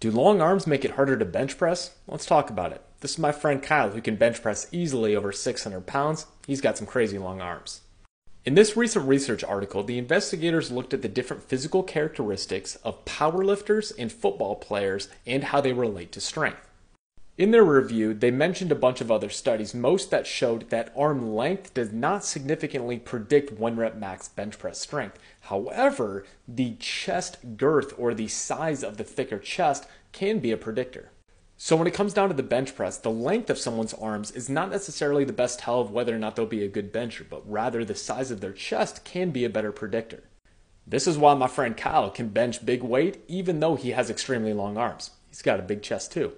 Do long arms make it harder to bench press? Let's talk about it. This is my friend Kyle, who can bench press easily over 600 pounds. He's got some crazy long arms. In this recent research article, the investigators looked at the different physical characteristics of powerlifters and football players and how they relate to strength. In their review, they mentioned a bunch of other studies, most that showed that arm length does not significantly predict one rep max bench press strength. However, the chest girth or the size of the thicker chest can be a predictor. So when it comes down to the bench press, the length of someone's arms is not necessarily the best tell of whether or not they'll be a good bencher, but rather the size of their chest can be a better predictor. This is why my friend Kyle can bench big weight even though he has extremely long arms. He's got a big chest too.